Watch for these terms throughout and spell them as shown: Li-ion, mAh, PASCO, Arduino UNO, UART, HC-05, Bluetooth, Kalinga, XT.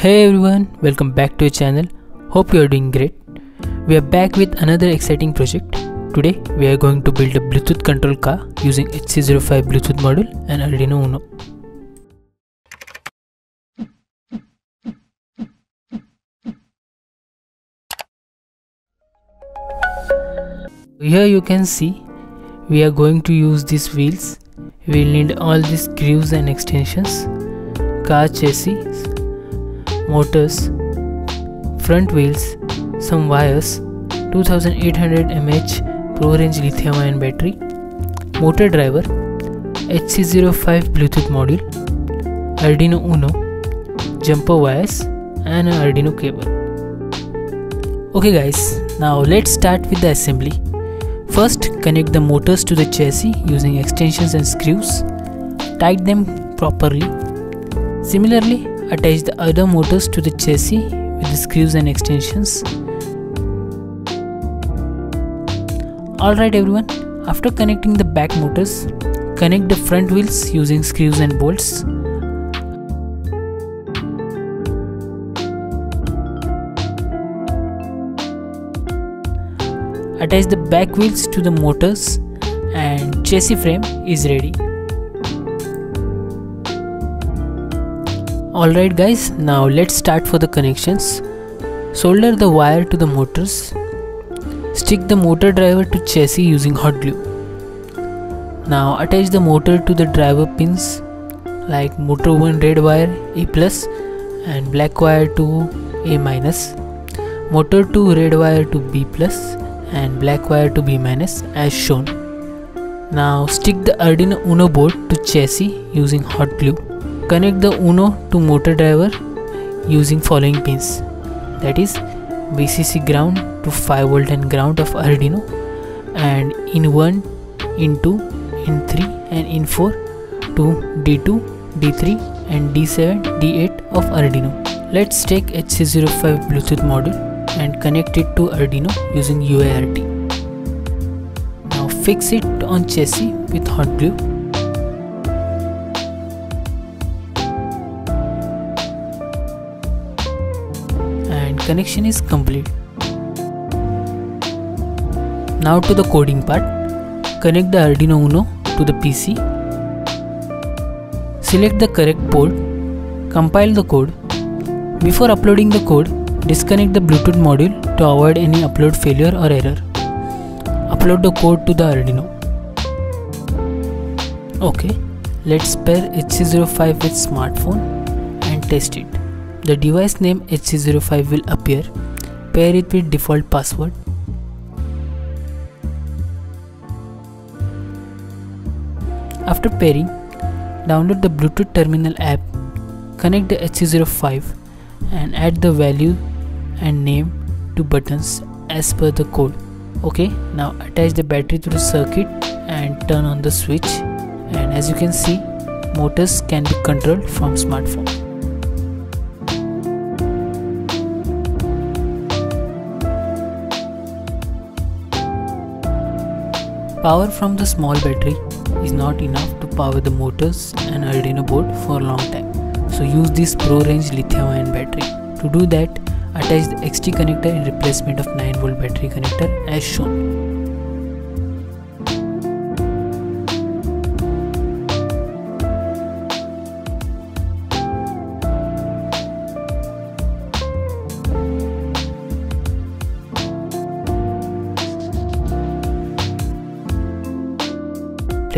Hey everyone, welcome back to your channel. Hope you are doing great. We are back with another exciting project. Today we are going to build a Bluetooth control car using HC-05 Bluetooth module and Arduino UNO. Here you can see we are going to use these wheels. We will need all these grooves and extensions, car chassis, motors, front wheels, some wires, 2800 mAh pro range lithium ion battery, motor driver, HC-05 Bluetooth module, Arduino UNO, jumper wires and an Arduino cable. Okay guys, now let's start with the assembly. First, connect the motors to the chassis using extensions and screws. Tight them properly. Similarly, attach the other motors to the chassis with the screws and extensions. Alright everyone, after connecting the back motors, connect the front wheels using screws and bolts. Attach the back wheels to the motors and chassis frame is ready. Alright guys, now let's start for the connections. Solder the wire to the motors. Stick the motor driver to chassis using hot glue. Now attach the motor to the driver pins like motor 1 red wire A+ and black wire to A-, motor 2 red wire to B+ and black wire to B- as shown. Now stick the Arduino UNO board to chassis using hot glue. Connect the UNO to motor driver using following pins, that is VCC ground to 5V and ground of Arduino, and in1, in2, in3 and in4 to D2, D3 and D7, D8 of Arduino. Let's take HC-05 Bluetooth module and connect it to Arduino using UART. Now fix it on chassis with hot glue. Connection is complete. Now to the coding part. Connect the Arduino UNO to the PC. Select the correct port. Compile the code. Before uploading the code, disconnect the Bluetooth module to avoid any upload failure or error. Upload the code to the Arduino. Okay, let's pair HC-05 with smartphone and test it. The device name HC-05 will appear. Pair it with default password. After pairing, download the Bluetooth terminal app, connect the HC-05 and add the value and name to buttons as per the code. Okay, now attach the battery to the circuit and turn on the switch, and as you can see, motors can be controlled from smartphone. Power from the small battery is not enough to power the motors and Arduino board for a long time, so use this pro range lithium ion battery. To do that, attach the XT connector in replacement of 9V battery connector as shown.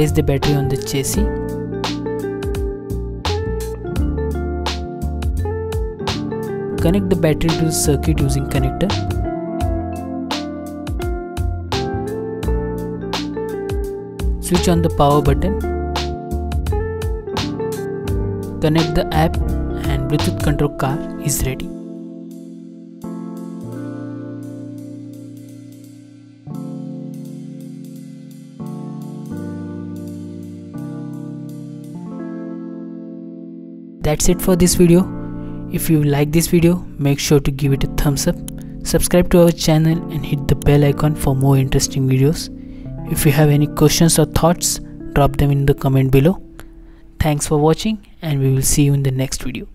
Place the battery on the chassis. Connect the battery to the circuit using connector. Switch on the power button. Connect the app and Bluetooth control car is ready. That's it for this video. If you like this video, make sure to give it a thumbs up, subscribe to our channel and hit the bell icon for more interesting videos. If you have any questions or thoughts, drop them in the comment below. Thanks for watching and we will see you in the next video.